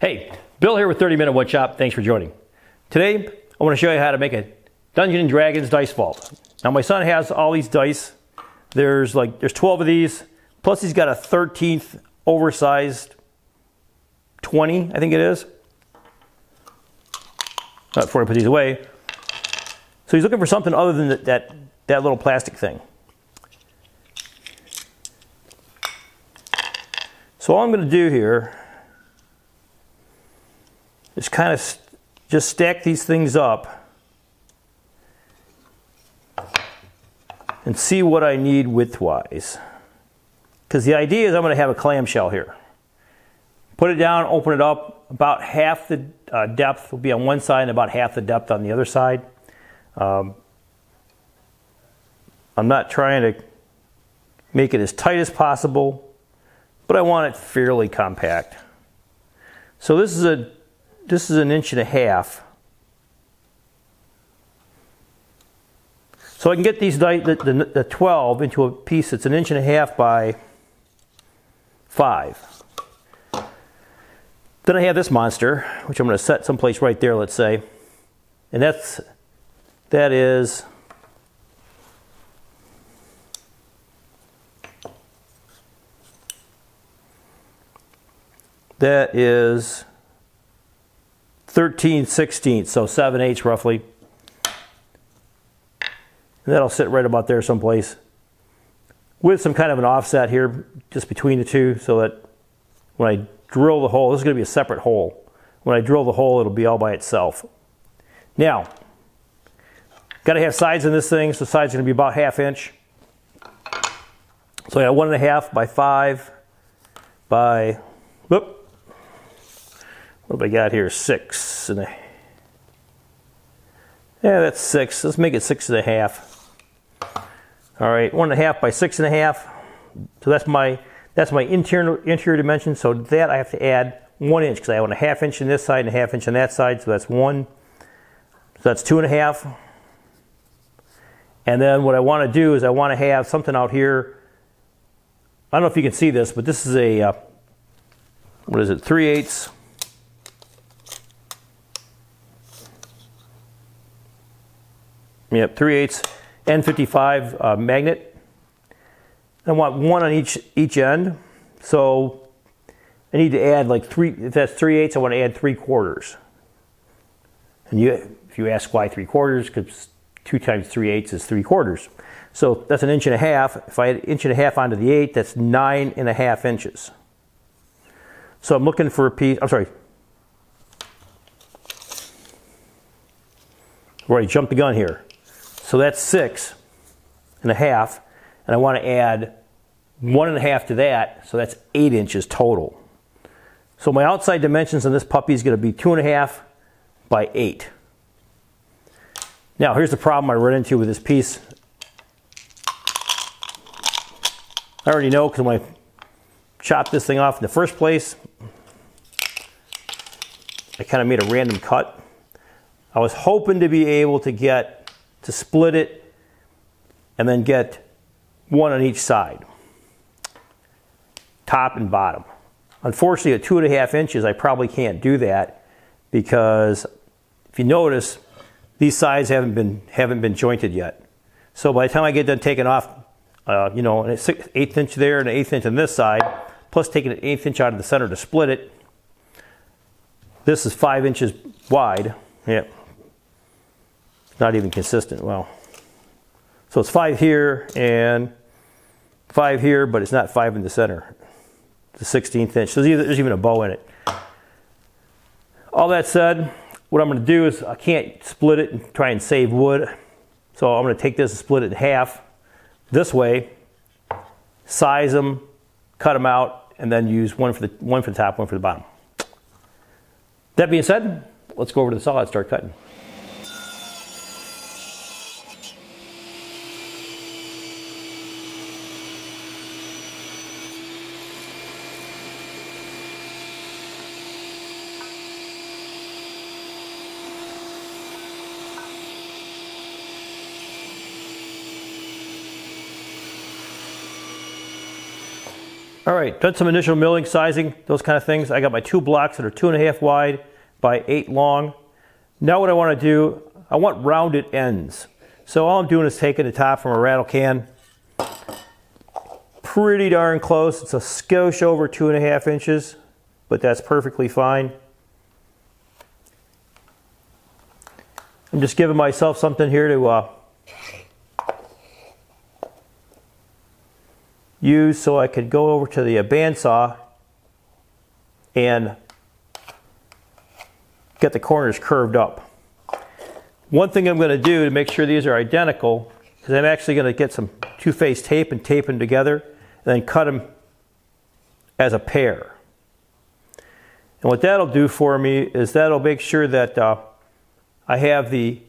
Hey, Bill here with 30 Minute Woodshop. Thanks for joining. Today, I want to show you how to make a Dungeons and Dragons dice vault. Now, my son has all these dice. There's 12 of these, plus he's got a 13th oversized 20, I think it is. Before I put these away. So he's looking for something other than that little plastic thing. So all I'm going to do here is kind of just stack these things up and see what I need widthwise. Because the idea is I'm going to have a clamshell here. Put it down, open it up, about half the depth will be on one side and about half the depth on the other side. I'm not trying to make it as tight as possible, but I want it fairly compact. So this is a an 1.5 inches. So I can get these the 12 into a piece that's 1.5 inches by 5. Then I have this monster, which I'm going to set someplace right there, let's say. And that is 13/16, so 7/8 roughly. And that'll sit right about there someplace with some kind of an offset here just between the two, so that when I drill the hole, this is going to be a separate hole. When I drill the hole, it'll be all by itself. Now, got to have sides in this thing, so sides are going to be about 1/2 inch. So I got 1.5 by 5 by, whoop. What have I got here? 6 and a half. Yeah, that's 6. Let's make it 6.5. All right, 1.5 by 6.5. So that's my interior dimension. So that I have to add 1 inch because I have 1/2 inch on this side and 1/2 inch on that side. So that's 1. So that's 2.5. And then what I want to do is I want to have something out here. I don't know if you can see this, but this is a what is it? 3/8. Yep, 3/8 N55 magnet. I want one on each end, so I need to add like 3. If that's 3/8, I want to add 3/4. And if you ask why 3/4, because 2 times 3/8 is 3/4. So that's 1.5 inches. If I add 1.5 inches onto the 8, that's 9.5 inches. So I'm looking for a piece. I'm sorry. Right, jump the gun here. So that's 6.5, and I want to add 1.5 to that, so that's 8 inches total. So my outside dimensions on this puppy is going to be 2.5 by 8. Now here's the problem I run into with this piece. I already know because when I chopped this thing off in the first place, I kind of made a random cut. I was hoping to be able to split it and then get one on each side, top and bottom. Unfortunately, at 2.5 inches, I probably can't do that because if you notice, these sides haven't been jointed yet. So by the time I get done taking off, you know, an 1/8 inch there and an 1/8 inch on this side, plus taking an 1/8 inch out of the center to split it. This is 5 inches wide. Yep. Not even consistent. Well, so it's 5 here and 5 here, but it's not 5 in the center. It's a 16th inch. So there's even a bow in it. All that said, what I'm going to do is I can't split it and try and save wood. So I'm going to take this and split it in half this way, size them, cut them out, and then use one for the top, one for the bottom. That being said, let's go over to the saw and start cutting. All right, done some initial milling, sizing, those kind of things. I got my two blocks that are 2.5 wide by 8 long. Now what I want to do, I want rounded ends. So all I'm doing is taking the top from a rattle can, pretty darn close. It's a skosh over 2.5 inches, but that's perfectly fine. I'm just giving myself something here to use so I could go over to the bandsaw and get the corners curved up. One thing I'm going to do to make sure these are identical is I'm actually going to get some two-face tape and tape them together and then cut them as a pair. And what that'll do for me is that'll make sure that I have the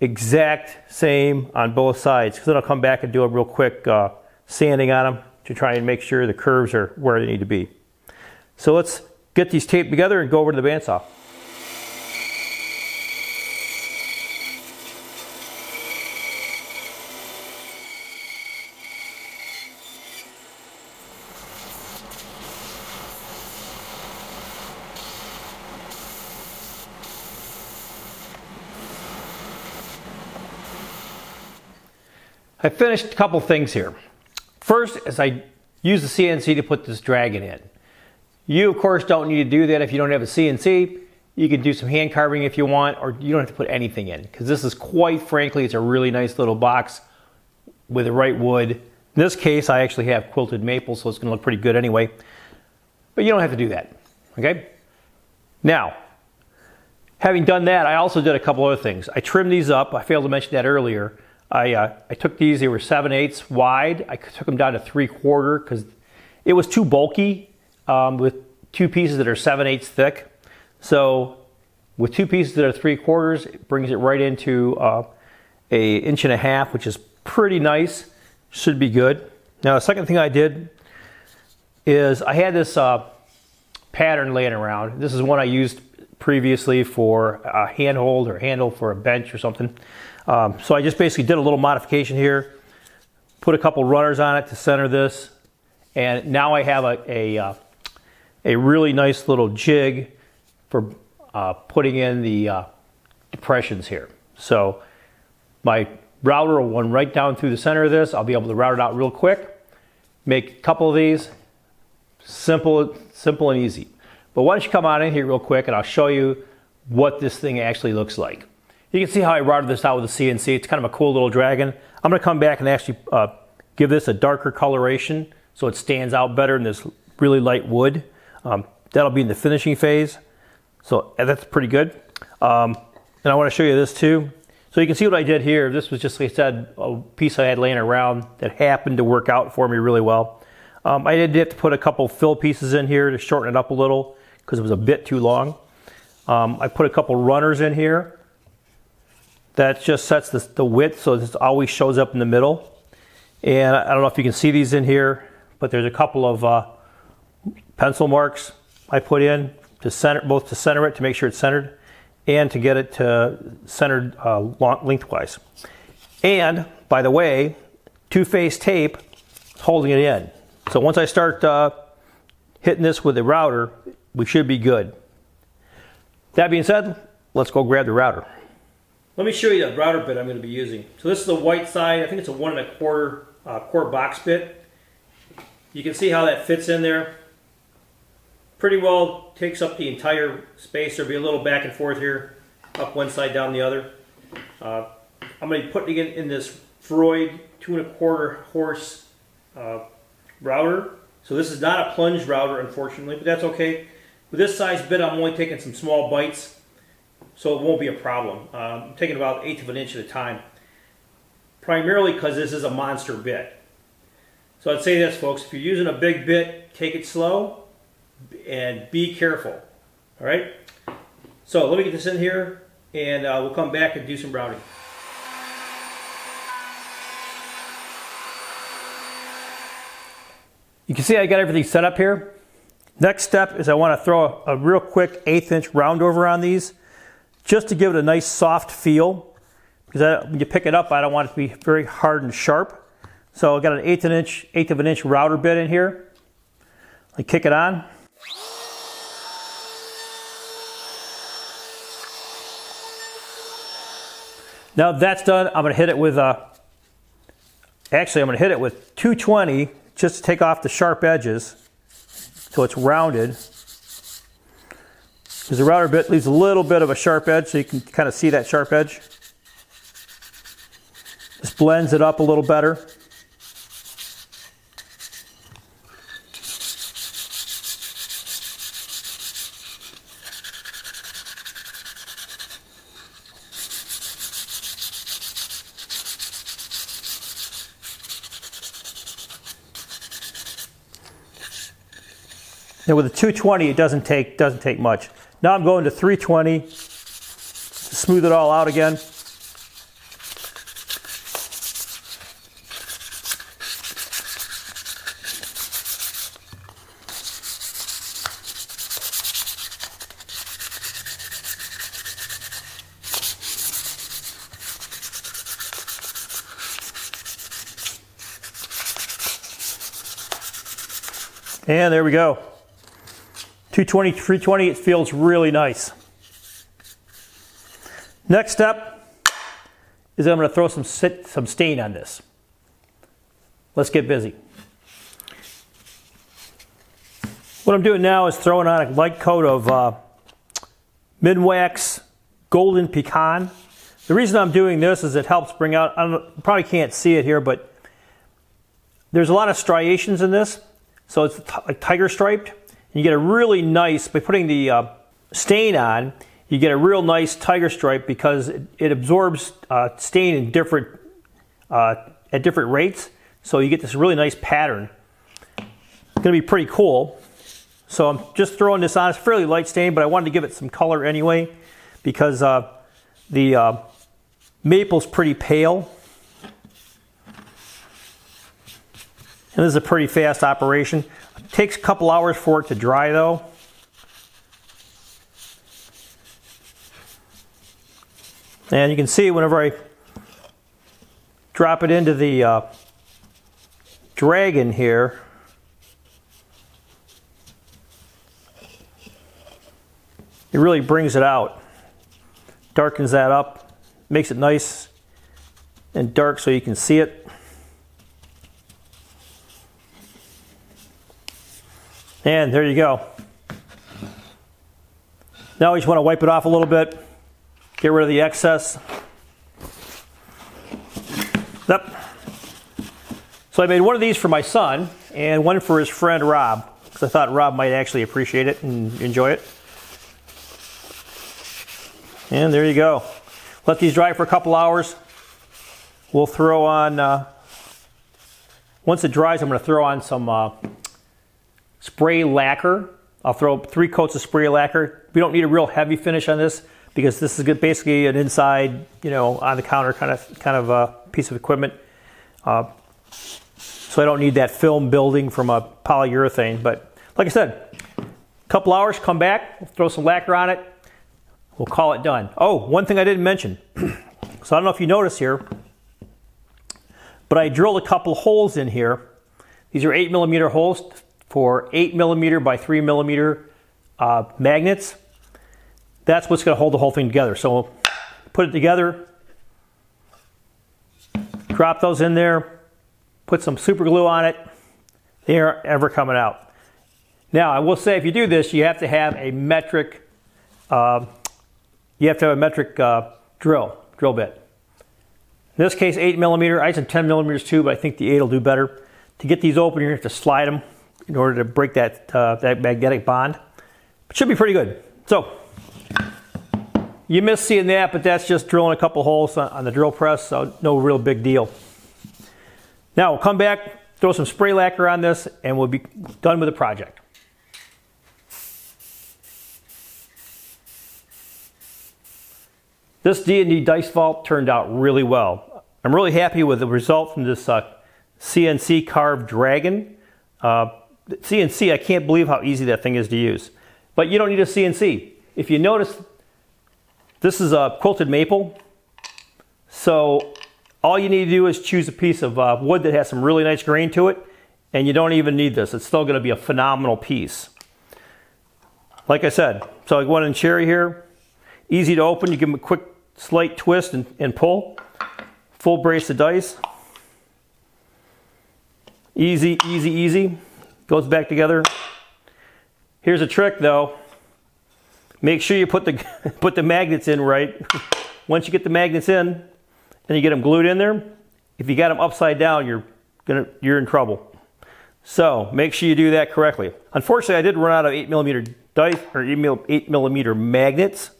exact same on both sides, because then I'll come back and do a real quick sanding on them to try and make sure the curves are where they need to be. So let's get these taped together and go over to the bandsaw. I finished a couple things here. First, as I use the CNC to put this dragon in. You, of course, don't need to do that if you don't have a CNC. You can do some hand carving if you want, or you don't have to put anything in, because this is, quite frankly, it's a really nice little box with the right wood. In this case, I actually have quilted maple, so it's going to look pretty good anyway. But you don't have to do that, okay? Now, having done that, I also did a couple other things. I trimmed these up. I failed to mention that earlier. I took these, they were 7/8 wide. I took them down to 3/4 because it was too bulky with two pieces that are 7/8 thick. So with two pieces that are 3/4, it brings it right into a inch and a half, which is pretty nice, should be good. Now the second thing I did is I had this pattern laying around. This is one I used previously for a handhold or handle for a bench or something. So I just basically did a little modification here, put a couple runners on it to center this, and now I have a really nice little jig for putting in the depressions here. So my router will run right down through the center of this. I'll be able to route it out real quick, make a couple of these, simple and easy. But why don't you come on in here real quick and I'll show you what this thing actually looks like. You can see how I routed this out with a CNC. It's kind of a cool little dragon. I'm going to come back and actually give this a darker coloration so it stands out better in this really light wood. That'll be in the finishing phase. So that's pretty good. And I want to show you this too. So you can see what I did here. This was just, like I said, a piece I had laying around that happened to work out for me really well. I did have to put a couple fill pieces in here to shorten it up a little because it was a bit too long. I put a couple runners in here. That just sets the width so this always shows up in the middle. And I don't know if you can see these in here, but there's a couple of pencil marks I put in to center, both to center it, to make sure it's centered, and to get it to centered lengthwise. And by the way, two-face tape holding it in. So once I start hitting this with the router, we should be good. That being said, let's go grab the router. Let me show you the router bit I'm going to be using. So this is the white side. I think it's a 1.25 core box bit. You can see how that fits in there. Pretty well takes up the entire space. There'll be a little back and forth here, up one side, down the other. I'm going to be putting it in this Freud 2.25 horse router. So this is not a plunge router, unfortunately, but that's okay. With this size bit, I'm only taking some small bites, so it won't be a problem. I'm taking about 1/8 of an inch at a time, primarily because this is a monster bit. So I'd say this, folks, if you're using a big bit, take it slow and be careful, all right? So let me get this in here, and we'll come back and do some routing. You can see I got everything set up here. Next step is I want to throw a real quick 1/8 inch round over on these, just to give it a nice soft feel, because when you pick it up, I don't want it to be very hard and sharp. So I got an 1/8 of an inch router bit in here. I kick it on. Now that's done, I'm gonna hit it with, actually I'm gonna hit it with 220 just to take off the sharp edges so it's rounded. Because the router bit leaves a little bit of a sharp edge, so you can kind of see that sharp edge. Just blends it up a little better. Now with a 220, it doesn't take much. Now I'm going to 320 to smooth it all out again. And there we go. 220, 320, it feels really nice. Next step is I'm gonna throw some stain on this. Let's get busy. What I'm doing now is throwing on a light coat of Minwax Golden Pecan. The reason I'm doing this is it helps bring out, you probably can't see it here, but there's a lot of striations in this. So it's like tiger striped. You get a really nice, by putting the stain on, you get a real nice tiger stripe because it absorbs stain in different, at different rates. So you get this really nice pattern. It's gonna be pretty cool. So I'm just throwing this on. It's fairly light stain, but I wanted to give it some color anyway because the maple's pretty pale. And this is a pretty fast operation. It takes a couple hours for it to dry though. And you can see whenever I drop it into the dragon here, it really brings it out. Darkens that up, makes it nice and dark so you can see it. And there you go. Now we just want to wipe it off a little bit, get rid of the excess. Yep. So I made one of these for my son and one for his friend Rob, because I thought Rob might actually appreciate it and enjoy it. And there you go. Let these dry for a couple hours. We'll throw on, once it dries, I'm going to throw on some spray lacquer. I'll throw 3 coats of spray lacquer. We don't need a real heavy finish on this because this is basically an inside, you know, on the counter kind of a piece of equipment. So I don't need that film building from a polyurethane. But like I said, a couple hours, come back, we'll throw some lacquer on it. We'll call it done. Oh, one thing I didn't mention. So I don't know if you notice here, but I drilled a couple holes in here. These are 8mm holes for 8mm by 3mm magnets. That's what's gonna hold the whole thing together. So we'll put it together, drop those in there, put some super glue on it. They aren't ever coming out. Now I will say if you do this, you have to have a metric, drill bit. In this case, 8mm, I said 10mm too, but I think the 8 will do better. To get these open, you're gonna have to slide them in order to break that, that magnetic bond. It should be pretty good. So, you missed seeing that, but that's just drilling a couple holes on the drill press, so no real big deal. Now we'll come back, throw some spray lacquer on this, and we'll be done with the project. This D&D dice vault turned out really well. I'm really happy with the result from this CNC carved dragon. CNC, I can't believe how easy that thing is to use. But you don't need a CNC. If you notice, this is a quilted maple. So all you need to do is choose a piece of wood that has some really nice grain to it and you don't even need this. It's still going to be a phenomenal piece. Like I said, so I went in cherry here. Easy to open. You give them a quick slight twist and pull. Full brace of dice. Easy, easy, easy. Goes back together. Here's a trick though. Make sure you put the magnets in right. Once you get the magnets in and you get them glued in there, if you got them upside down, you're in trouble. So make sure you do that correctly. Unfortunately, I did run out of 8 millimeter dice or 8 millimeter magnets,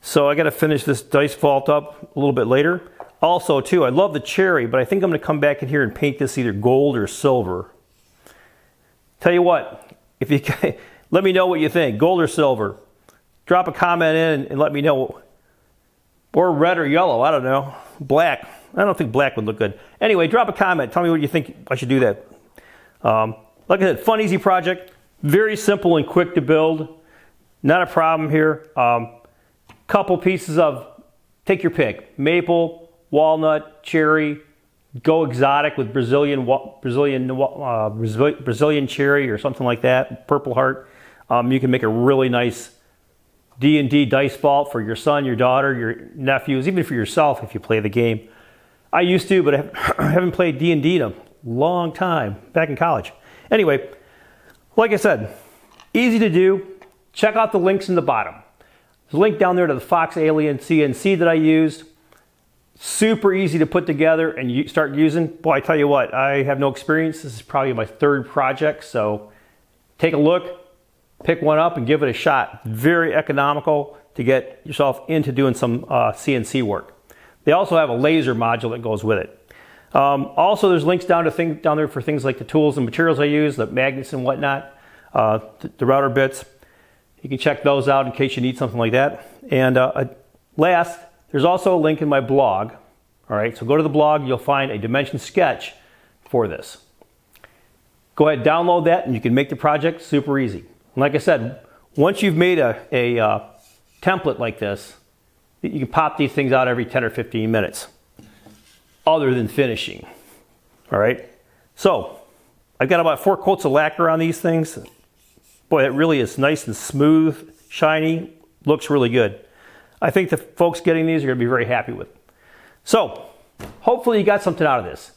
so I got to finish this dice vault up a little bit later. Also, too, I love the cherry, but I think I'm going to come back in here and paint this either gold or silver. Tell you what, if you let me know what you think, gold or silver. Drop a comment in and let me know. Or red or yellow, I don't know. Black. I don't think black would look good. Anyway, drop a comment. Tell me what you think I should do that. Like I said, fun, easy project. Very simple and quick to build. Not a problem here. Couple pieces of, take your pick. Maple, walnut, cherry. Go exotic with Brazilian cherry or something like that. Purple heart. You can make a really nice D&D dice vault for your son, your daughter, your nephews, even for yourself if you play the game. I used to, but I haven't played D&D in a long time, back in college. Anyway, like I said, easy to do. Check out the links in the bottom. There's a link down there to the Fox Alien CNC that I used. Super easy to put together and you start using. Boy, I tell you what, I have no experience. This is probably my third project, so take a look. Pick one up and give it a shot. Very economical to get yourself into doing some CNC work. They also have a laser module that goes with it. Also, there's links down there for things like the tools and materials I use, the magnets and whatnot, the router bits. You can check those out in case you need something like that. And last, there's also a link in my blog. All right, so go to the blog. You'll find a dimension sketch for this. Go ahead, download that, and you can make the project super easy. Like I said, once you've made a template like this, you can pop these things out every 10 or 15 minutes, other than finishing. All right. So I've got about 4 coats of lacquer on these things. Boy, it really is nice and smooth, shiny, looks really good. I think the folks getting these are going to be very happy with it. So hopefully you got something out of this.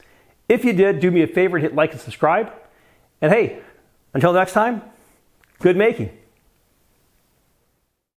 If you did, do me a favor and hit like and subscribe. And hey, until next time, good making.